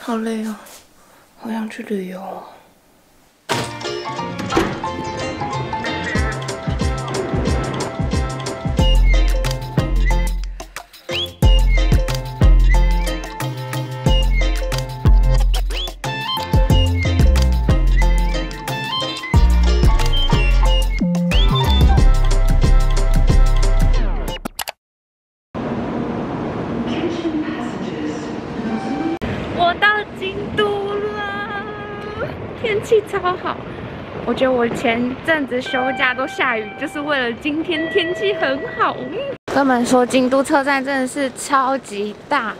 好累哦，好想去旅游哦。超好，我觉得我前阵子休假都下雨，就是为了今天天气很好。他们说京都车站真的是超级大，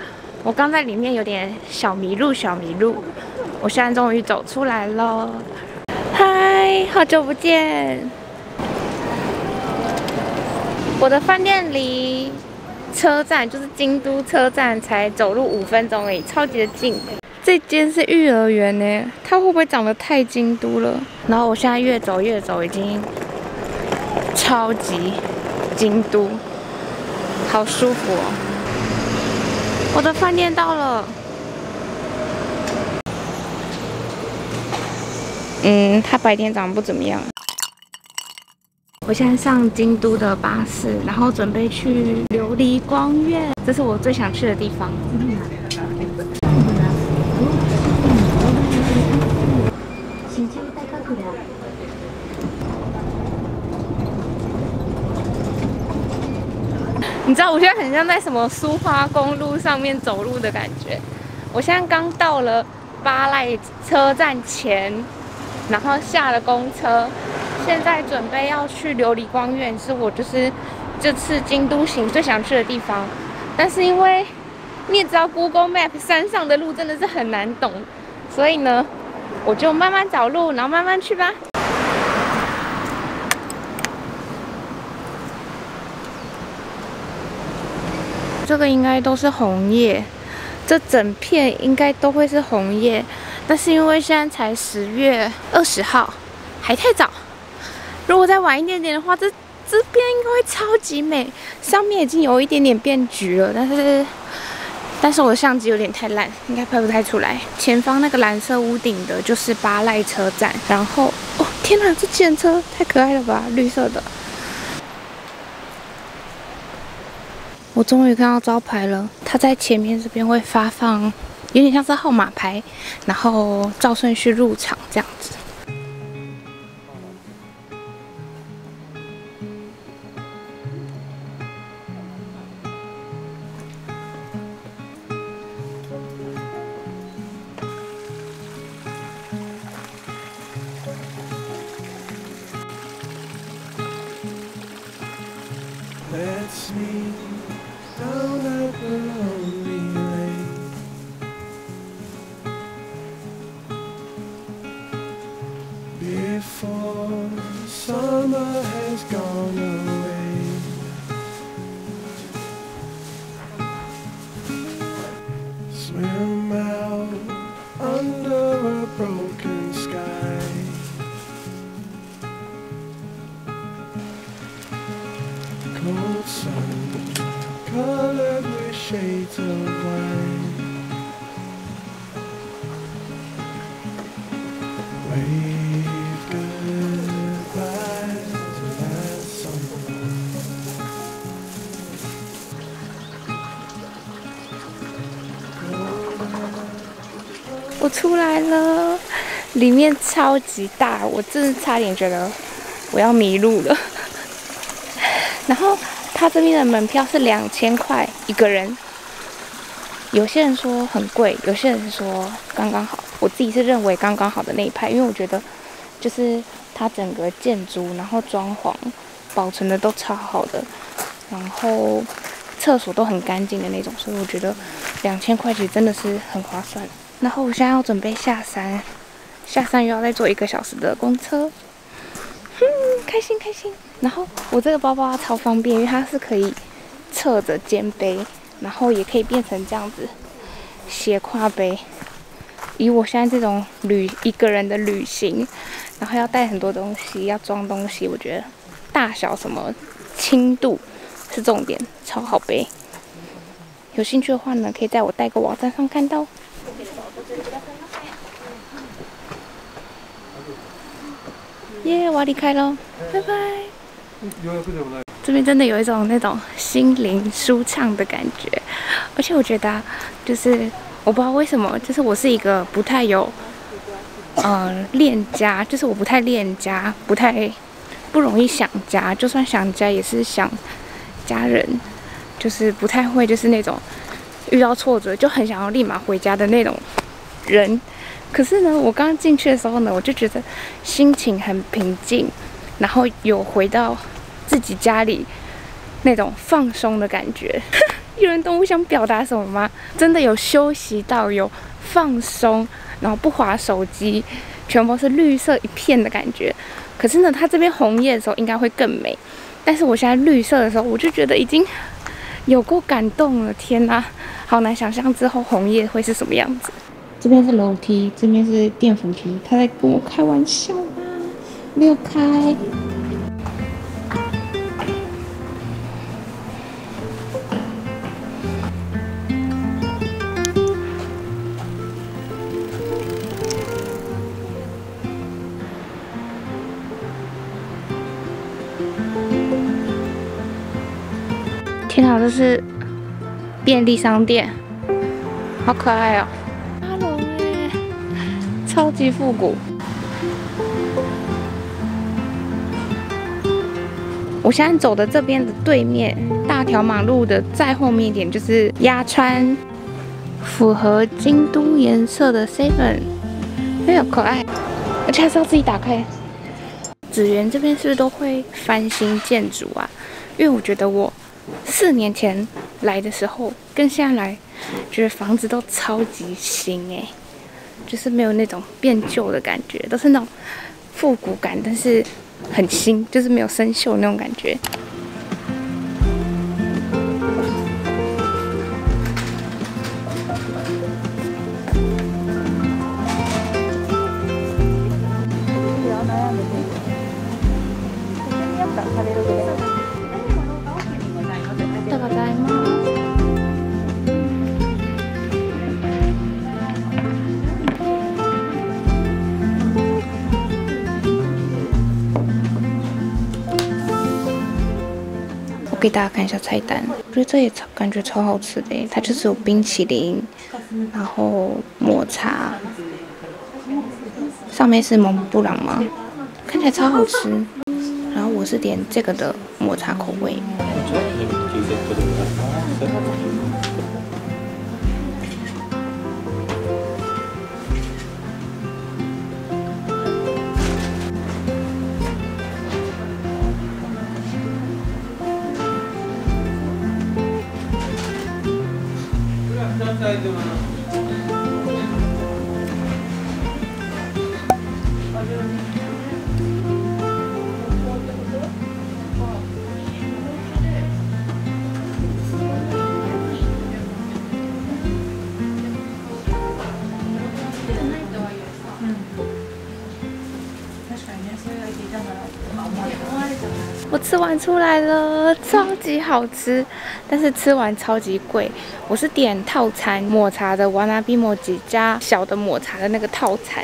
我刚在里面有点小迷路，我现在终于走出来了。嗨，好久不见！我的饭店离车站就是京都车站才走路5分钟而已，超级的近。 这间是育儿园呢，它会不会长得太京都了？然后我现在越走，已经超级京都，好舒服哦！我的饭店到了，它白天长得不怎么样。我现在上京都的巴士，然后准备去琉璃光院，这是我最想去的地方。你知道我现在很像在什么苏花公路上面走路的感觉。我现在刚到了八濑车站前，然后下了公车，现在准备要去琉璃光院，是我就是这次京都行最想去的地方。但是因为你也知道 Google Map 山上的路真的是很难懂，所以呢。 我就慢慢找路，然后慢慢去吧。这个应该都是红叶，这整片应该都会是红叶，但是因为现在才10月20号，还太早。如果再晚一点点的话，这边应该会超级美。上面已经有一点点变橘了，但是我的相机有点太烂，应该拍不太出来。前方那个蓝色屋顶的就是八濑车站，然后哦天哪，这计程车太可爱了吧，绿色的。我终于看到招牌了，它在前面这边会发放，有点像是号码牌，然后照顺序入场这样子。 Let's meet down at the lonely lake. Before summer has gone away. Swim out under a broken sky. Cold sun, colored with shades of wine. Wave goodbye to that summer. 我出来了，里面超级大，我真的差点觉得我要迷路了。 然后他这边的门票是2000块一个人，有些人说很贵，有些人说刚刚好。我自己是认为刚刚好的那一派，因为我觉得就是它整个建筑，然后装潢保存的都超好的，然后厕所都很干净的那种，所以我觉得2000块钱真的是很划算。然后我现在要准备下山，下山又要再坐1个小时的公车。 开心。然后我这个包包超方便，因为它是可以侧着肩背，然后也可以变成这样子斜挎背。以我现在这种一个人的旅行，然后要带很多东西，要装东西，我觉得大小什么轻度是重点，超好背。有兴趣的话呢，可以在我代购网站上看到。 耶，我要离开喽，拜拜。这边真的有一种那种心灵舒畅的感觉，而且我觉得、就是我不知道为什么，就是我是一个不太有恋家，就是我不太恋家，不容易想家，就算想家也是想家人，就是不太会就是那种遇到挫折就很想要立马回家的那种人。 可是呢，我刚刚进去的时候呢，我就觉得心情很平静，然后有回到自己家里那种放松的感觉。艺人动物想表达什么吗？真的有休息到，有放松，然后不滑手机，全部是绿色一片的感觉。可是呢，它这边红叶的时候应该会更美，但是我现在绿色的时候，我就觉得已经有够感动了。天哪，好难想象之后红叶会是什么样子。 这边是楼梯，这边是电扶梯。他在跟我开玩笑吗？没有开。天啊，这是便利商店，好可爱哦！ 超级复古！我现在走的这边的对面，大条马路的再后面一点就是鸭川，符合京都颜色的 7-Eleven， 非常可爱，而且还是要自己打开。紫园这边是不是都会翻新建筑啊？因为我觉得我4年前来的时候，跟现在来，觉得房子都超级新哎、欸。 就是没有那种变旧的感觉，都是那种复古感，但是很新，就是没有生锈那种感觉。给大家看一下菜单，我觉得这也超感觉超好吃的耶，它就是有冰淇淋，然后抹茶，上面是蒙布朗吗？看起来超好吃。然后我是点这个的抹茶口味。我吃完出来了，超级好吃，但是吃完超级贵。我是点套餐抹茶的瓦纳比抹吉加小的抹茶的那个套餐，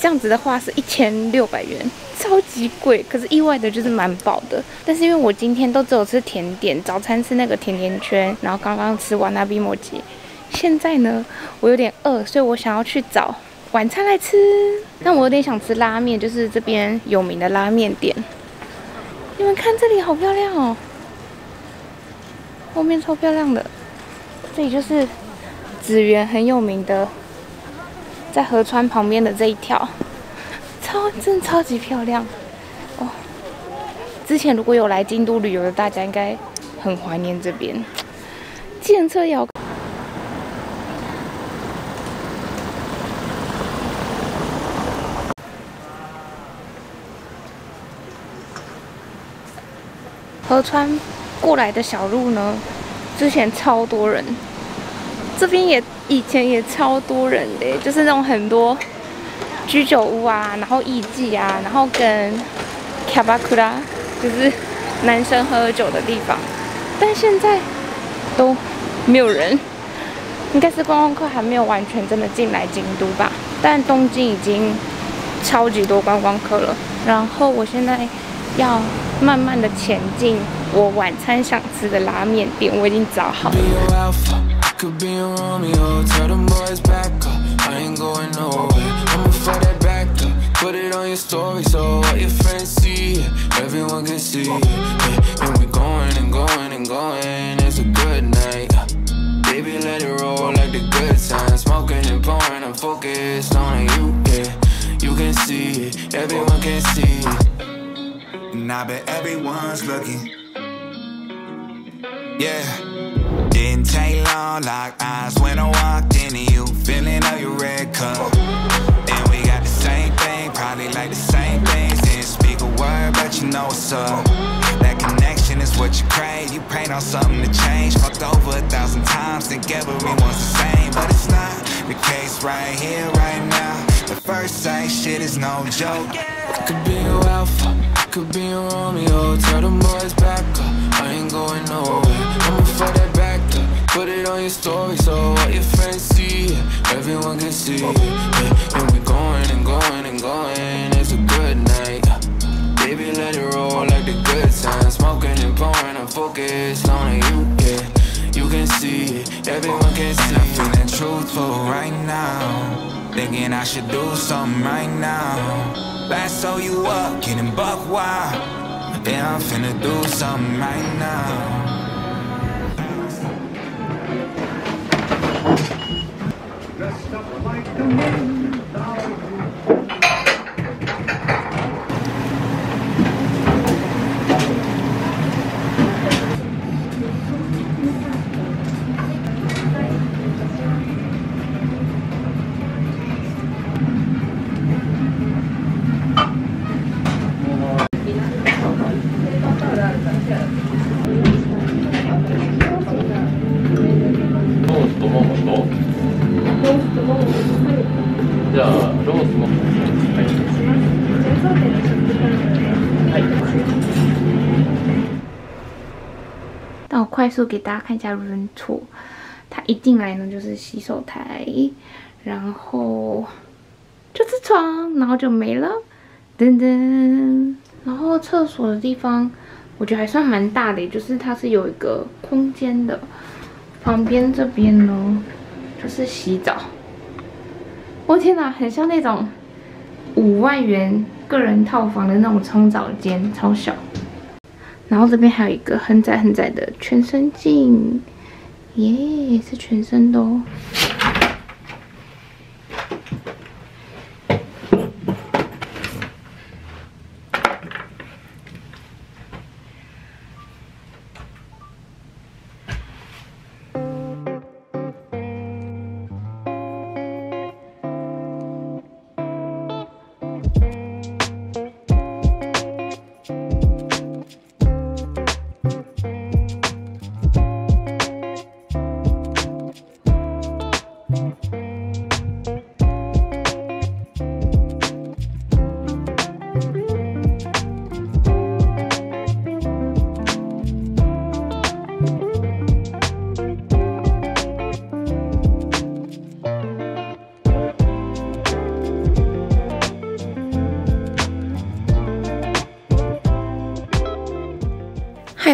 这样子的话是1600元，超级贵。可是意外的就是蛮饱的，但是因为我今天都只有吃甜点，早餐吃那个甜甜圈，然后刚刚吃瓦纳比抹吉，现在呢我有点饿，所以我想要去找晚餐来吃。但我有点想吃拉面，就是这边有名的拉面店。 你们看这里好漂亮哦，后面超漂亮的，这里就是紫园很有名的，在河川旁边的这一条，真的超级漂亮哦。之前如果有来京都旅游的，大家应该很怀念这边。计程车要。 河川过来的小路呢，之前超多人，这边也以前也超多人的，就是那种很多居酒屋啊，然后艺妓啊，然后跟卡巴库拉，就是男生喝酒的地方，但现在都没有人，应该是观光客还没有完全真的进来京都吧。但东京已经超级多观光客了。然后我现在要慢慢的前进，我晚餐想吃的拉面店我已经找好了。 Put it on your story so what your friends see, everyone can see. And we're going and going and going. It's a good night. Baby, let it roll like the good times. Smoking and pouring, I'm focused on you. Yeah, you can see it, everyone can see. And I bet everyone's looking. Yeah. Didn't take long, locked eyes when I walked into you, feeling out your red cup. Probably like the same things, didn't speak a word, but you know what's up. That connection is what you crave, you prayed on something to change. Fucked over 1,000 times, think everyone's the same. But it's not the case right here, right now. The first sight shit is no joke. I could be your alpha, I could be your Romeo. Tell them boys back up, I ain't going nowhere. I'ma fuck that back up, put it on your story. So what your friends see, everyone can see. And we're going and going and going, it's a good night. Baby, let it roll like the good times. Smoking and pouring, I'm focused on you, yeah. You can see it, everyone can see it. I'm feeling truthful right now, thinking I should do something right now. Lasso you up, getting buck wild. Yeah, I'm finna do something right now. 让我快速给大家看一下人错，它一进来呢就是洗手台，然后就是床，然后就没了，噔噔。然后厕所的地方我觉得还算蛮大的，就是它是有一个空间的。旁边这边呢就是洗澡，我天哪，很像那种5万元个人套房的那种冲澡间，超小。 然后这边还有一个很窄很窄的全身镜，耶，是全身的哦。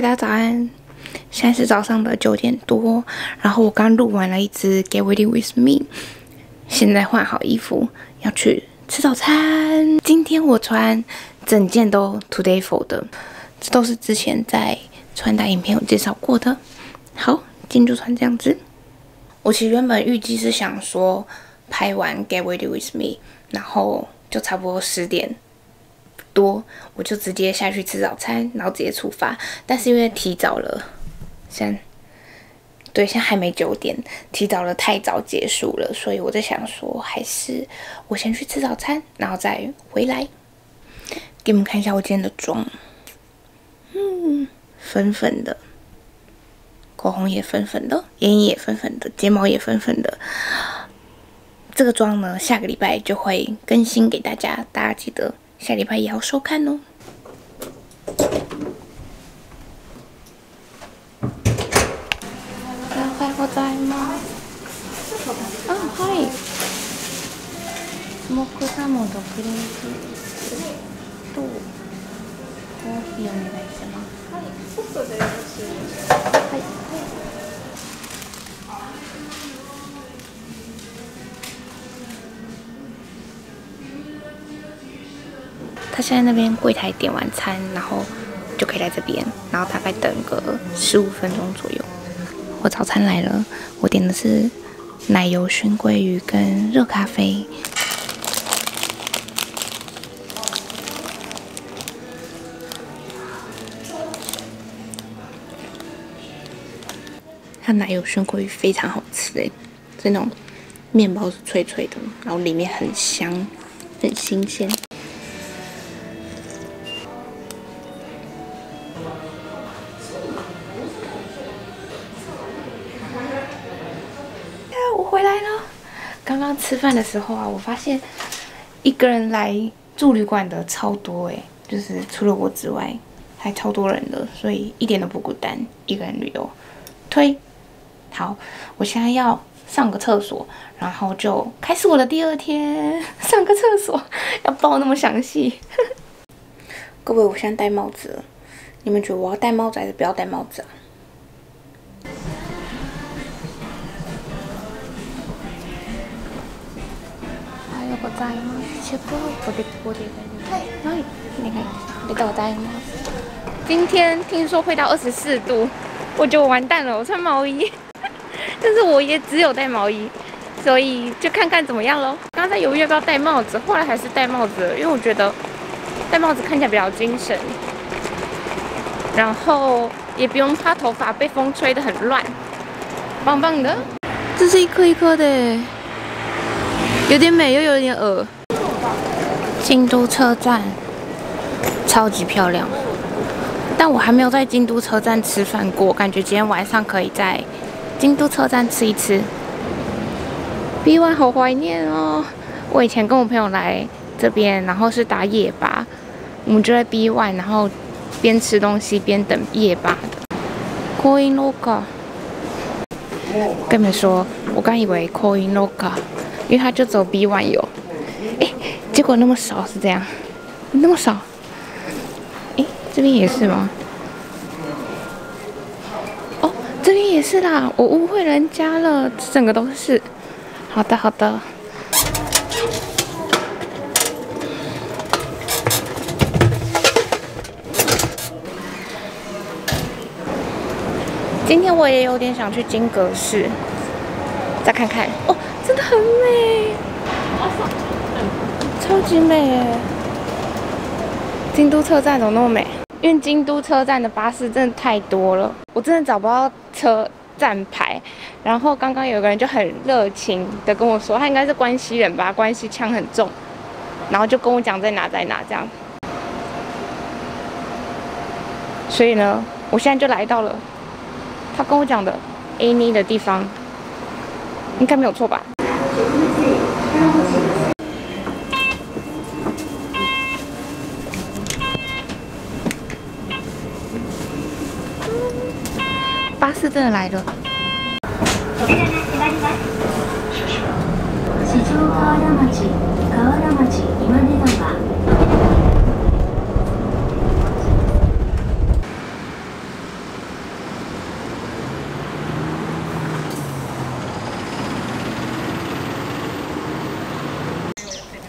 大家早安，现在是早上的9点多，然后我刚录完了一支 Get Ready With Me， 现在换好衣服要去吃早餐。今天我穿整件都 Todayful 的，这都是之前在穿搭影片有介绍过的。好，今天就穿这样子。我其实原本预计是想说拍完 Get Ready With Me， 然后就差不多10点多，我就直接下去吃早餐，然后直接出发。但是因为提早了，现在还没9点，提早了太早结束了，所以我在想说，还是我先去吃早餐，然后再回来。给你们看一下我今天的妆，粉粉的，口红也粉粉的，眼影也粉粉的，睫毛也粉粉的。 这个妆呢，下个礼拜就会更新给大家，大家记得下礼拜也要收看哦。木サーモンとクリームチーズとコーヒーお願いします。はい、ホットでよろしいですか？はい。他现在那边柜台点完餐，然后就可以来这边，然后大概等个15分钟左右。我早餐来了，我点的是奶油熏鲑鱼跟热咖啡。 它奶油熏鲑鱼非常好吃哎，这种面包是脆脆的，然后里面很香，很新鲜。我回来了。刚刚吃饭的时候啊，我发现一个人来住旅馆的超多哎，就是除了我之外，还超多人的，所以一点都不孤单，一个人旅游，推。 好，我现在要上个厕所，然后就开始我的第二天。上个厕所要报那么详细，各位，我现在戴帽子了，你们觉得我要戴帽子还是不要戴帽子啊？おはようございます。チェックアウトでご利用。はい、那个，你给我戴吗？今天听说会到24度，我觉得我完蛋了，我穿毛衣。 但是我也只有戴毛衣，所以就看看怎么样咯。刚才犹豫要不要戴帽子，后来还是戴帽子了，因为我觉得戴帽子看起来比较精神，然后也不用怕头发被风吹得很乱，棒棒的。这是一颗一颗的，有点美又有点恶。京都车站超级漂亮，但我还没有在京都车站吃饭过，感觉今天晚上可以在 京都车站吃一吃 ，B1 好怀念哦！我以前跟我朋友来这边，然后是打夜巴，我们就在 B1， 然后边吃东西边等夜巴的。コインロッカー，跟你们说，我刚以为コインロッカー，因为它就只有 B1 有，哎，结果那么少是这样，那么少，哎，这边也是吗？ 这边也是啦，我误会人家了，整个都是。好的，好的。今天我也有点想去金阁寺，再看看。哦，真的很美，超级美耶！京都车站怎么那么美？ 因为京都车站的巴士真的太多了，我真的找不到车站牌。然后刚刚有个人就很热情的跟我说，他应该是关西人吧，关西腔很重，然后就跟我讲在哪在哪这样。所以呢，我现在就来到了他跟我讲的 Any 的地方，应该没有错吧？ 巴士真的来了。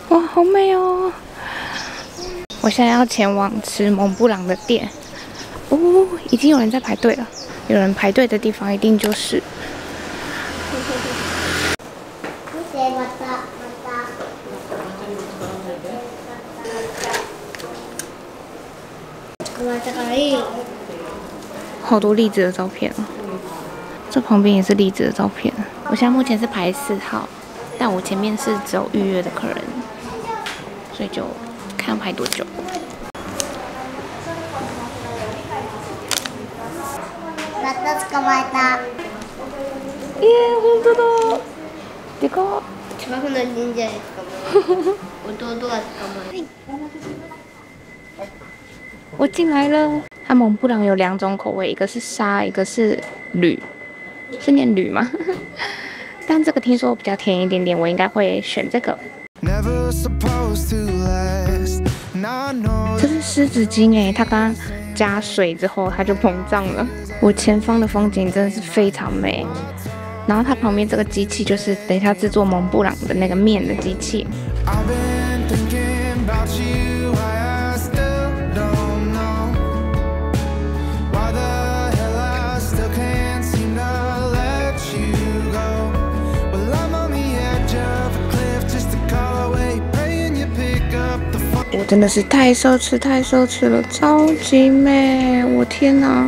哇，好美哦！我现在要前往吃蒙布朗的店。哦，已经有人在排队了。 有人排队的地方一定就是。好多栗子的照片啊！这旁边也是栗子的照片。我现在目前是排4号，但我前面是只有预约的客人，所以就看排多久。 捕まえた。ええ、本当だ。でか。近くの神社で捕まえた。弟が捕まえた。我进来了。它蒙布朗有2种口味，一个是沙，一个是铝，是念铝吗？但这个听说比较甜一点点，我应该会选这个。这是湿纸巾哎，它刚刚加水之后它就膨胀了。我前方的风景真的是非常美。然后它旁边这个机器就是等一下制作蒙布朗的那个面的机器。我真的是太奢侈，太奢侈了，超级美！我天哪！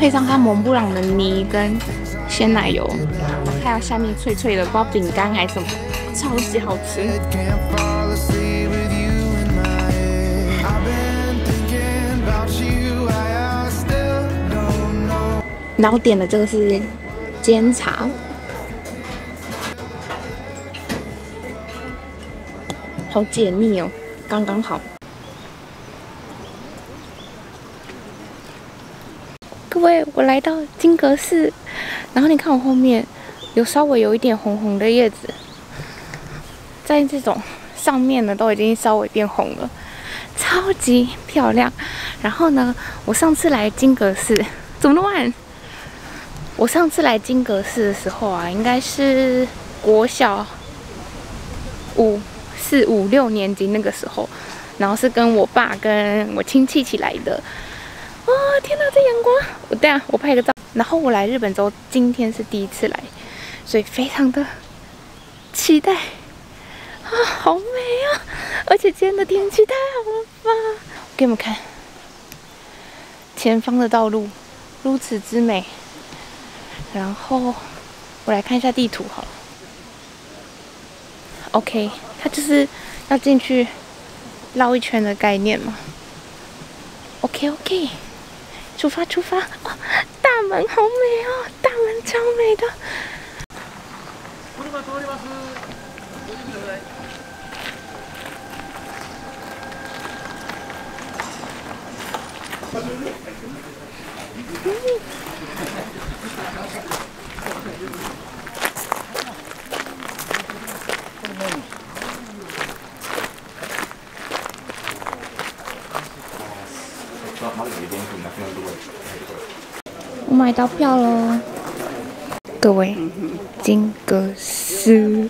配上它蒙布朗的泥跟鲜奶油，还有下面脆脆的，不知道饼干还是什么，超级好吃。然后点的这个是煎茶，好解腻哦，刚刚好。 各位，我来到金阁寺，然后你看我后面有稍微有一点红红的叶子，在这种上面呢都已经稍微变红了，超级漂亮。然后呢，我上次来金阁寺怎么那么晚？我上次来金阁寺的时候啊，应该是国小4、5、6年级那个时候，然后是跟我爸跟我亲戚一起来的。 哇、哦！天哪，这阳光！我拍个照。然后我来日本之后，今天是第一次来，所以非常的期待啊，好美啊！而且今天的天气太好了吧！我给你们看，前方的道路如此之美。然后我来看一下地图好了。OK， 它就是要进去绕一圈的概念嘛。OK。 出发，出发！哦，大门好美哦，大门超美的。我买到票了，各位，金阁寺。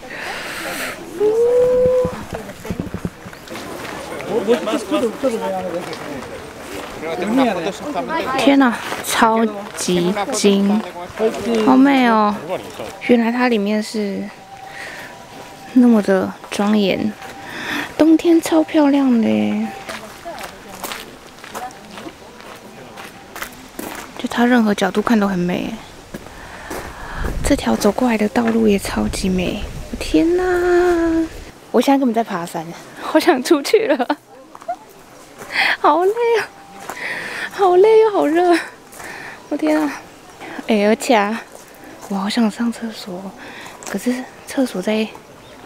天哪，超级金，好美哦！原来它里面是那么的庄严，冬天超漂亮的耶。 就它任何角度看都很美，这条走过来的道路也超级美。天哪！我现在根本在爬山，好想出去了，好累啊，好累又好热。我天啊！哎，而且啊，我好想上厕所，可是厕所在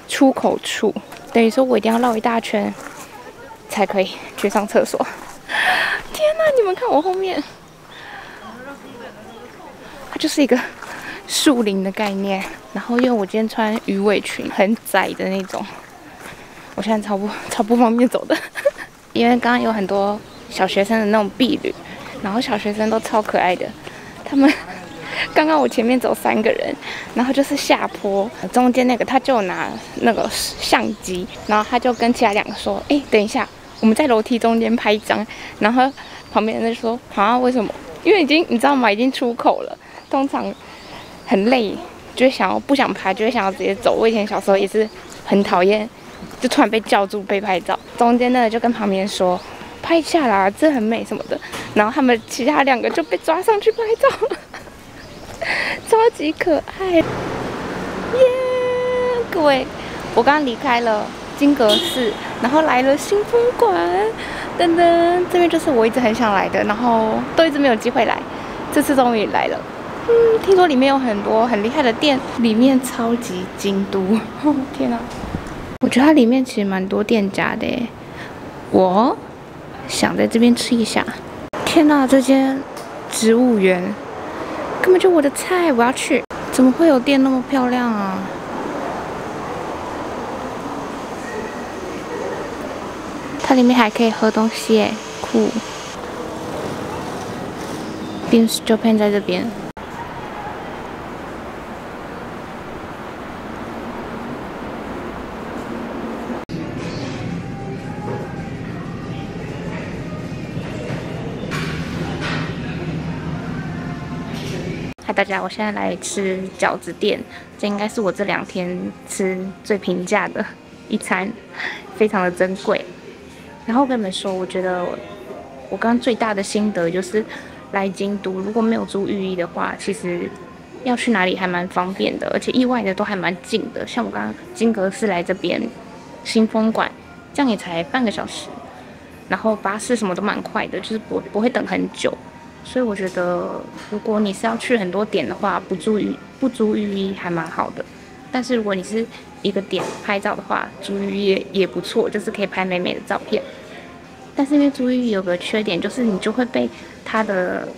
出口处，等于说我一定要绕一大圈才可以去上厕所。天哪！你们看我后面。 就是一个树林的概念，然后因为我今天穿鱼尾裙，很窄的那种，我现在超不方便走的，因为刚刚有很多小学生的那种婢女，然后小学生都超可爱的，他们刚刚我前面走3个人，然后就是下坡，中间那个他就拿那个相机，然后他就跟其他2个说，哎，等一下，我们在楼梯中间拍一张，然后旁边人就说，啊，为什么？因为已经你知道吗？已经出口了。 通常很累，就会不想拍，就会想要直接走。我以前小时候也是很讨厌，就突然被叫住被拍照。中间那个就跟旁边说拍一下啦，这很美什么的。然后他们其他2个就被抓上去拍照了，超级可爱。耶、yeah ！各位，我刚刚离开了金阁寺，然后来了新风馆。噔噔，这边就是我一直很想来的，然后都一直没有机会来，这次终于来了。听说里面有很多很厉害的店，里面超级京都，天哪！我觉得它里面其实蛮多店家的耶，我想在这边吃一下。天哪，这间植物园根本就我的菜，我要去。怎么会有店那么漂亮啊？ 它里面还可以喝东西耶，酷 ！Beams Japan 在这边，嗨，大家，我现在来吃饺子店，这应该是我这2天吃最平价的一餐，非常的珍贵。 然后我跟你们说，我觉得我刚刚最大的心得就是来京都，如果没有租御衣的话，其实要去哪里还蛮方便的，而且意外的都还蛮近的。像我刚刚金阁寺来这边新风馆，这样也才半个小时，然后巴士什么都蛮快的，就是不会等很久。所以我觉得，如果你是要去很多点的话，不租御衣还蛮好的。但是如果你是 一个点拍照的话，租御衣也不错，就是可以拍美美的照片。但是因为租御衣有个缺点，就是你就会被它的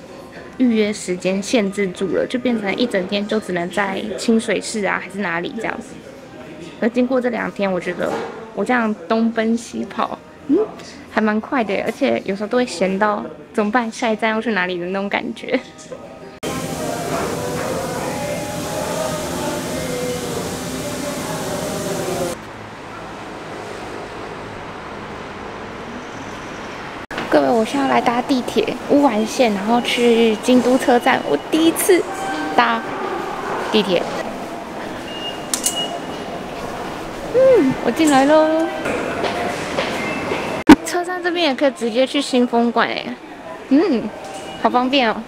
预约时间限制住了，就变成一整天就只能在清水市啊还是哪里这样子。而经过这2天，我觉得我这样东奔西跑，还蛮快的，而且有时候都会闲到怎么办，下一站要去哪里的那种感觉。 各位，我现在来搭地铁乌丸线，然后去京都车站。我第一次搭地铁，我进来喽。车站这边也可以直接去新风馆哎，好方便哦。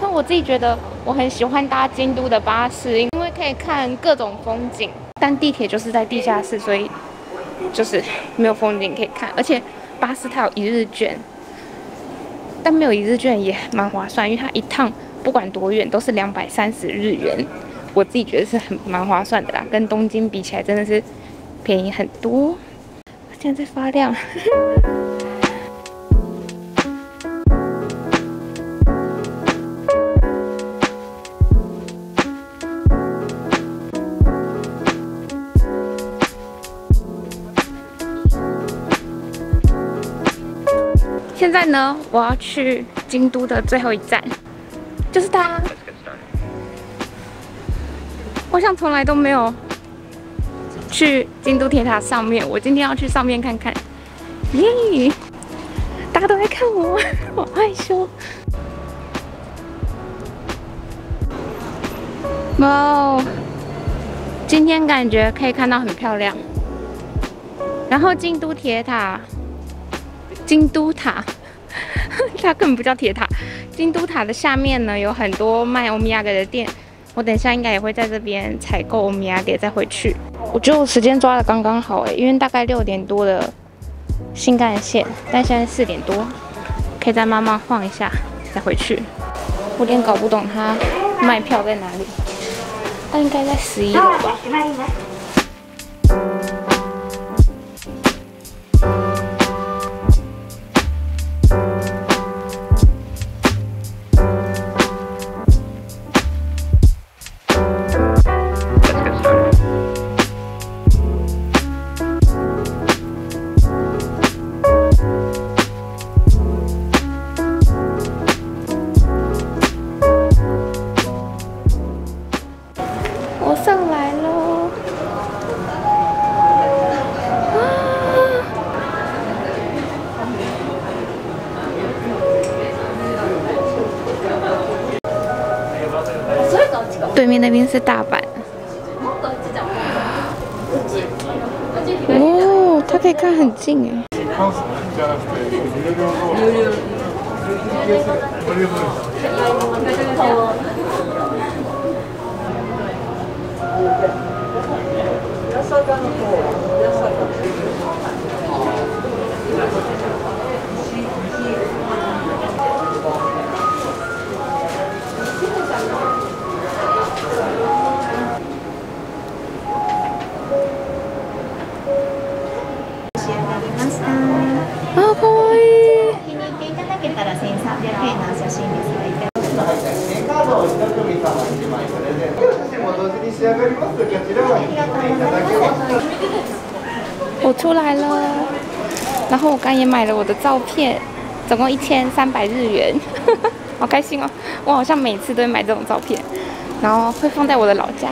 那我自己觉得我很喜欢搭京都的巴士，因为可以看各种风景。但地铁就是在地下室，所以 就是没有风景可以看，而且巴士它有1日券，但没有1日券也蛮划算，因为它一趟不管多远都是230日元，我自己觉得是蛮划算的啦，跟东京比起来真的是便宜很多。现在在发亮。现在呢，我要去京都的最后一站，就是它。我想从来都没有去京都铁塔上面，我今天要去上面看看。耶！大家都在看我，好害羞。哇哦！今天感觉可以看到很漂亮。然后京都铁塔。 京都塔，它根本不叫铁塔。京都塔的下面呢，有很多卖欧米亚给的店，我等一下应该也会在这边采购欧米亚给再回去。我觉得我时间抓的刚刚好哎，因为大概6点多的新干线，但现在4点多，可以再慢慢晃一下再回去。我有点搞不懂它卖票在哪里，它应该在11楼吧。 对面那边是大阪。哦，它可以看很近哎。間の1枚それで、写真も同時に仕上がりますので、こちらは見ていただけますか。我出来了，然后我刚也买了我的照片，总共1300日元，好开心哦！我好像每次都会买这种照片，然后会放在我的老家。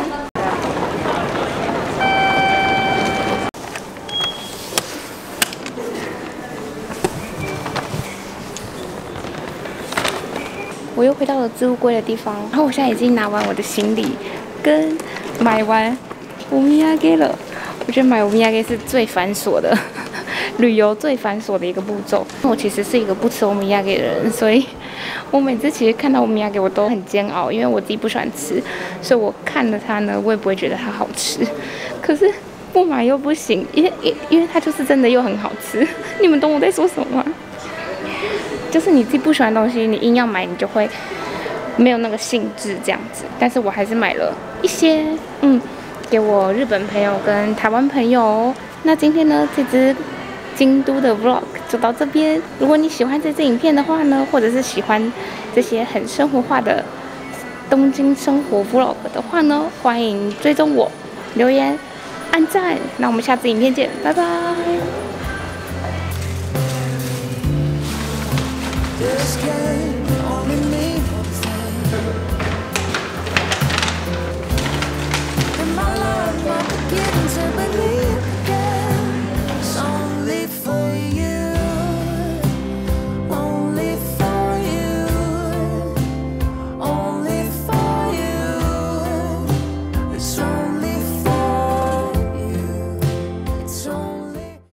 我又回到了置物柜的地方，然后我现在已经拿完我的行李，跟买完お土産了。 我觉得买お土産是最繁琐的，旅游最繁琐的一个步骤。我其实是一个不吃お土産的人，所以我每次其实看到お土産我都很煎熬，因为我自己不喜欢吃，所以我看了它呢，我也不会觉得它好吃。可是不买又不行，因为它就是真的又很好吃。你们懂我在说什么吗？就是你自己不喜欢的东西，你硬要买，你就会没有那个兴致这样子。但是我还是买了一些，给我日本朋友跟台湾朋友。那今天呢，这支京都的 vlog 就到这边。如果你喜欢这支影片的话呢，或者是喜欢这些很生活化的东京生活 vlog 的话呢，欢迎追踪我、留言、按赞。那我们下次影片见，拜拜。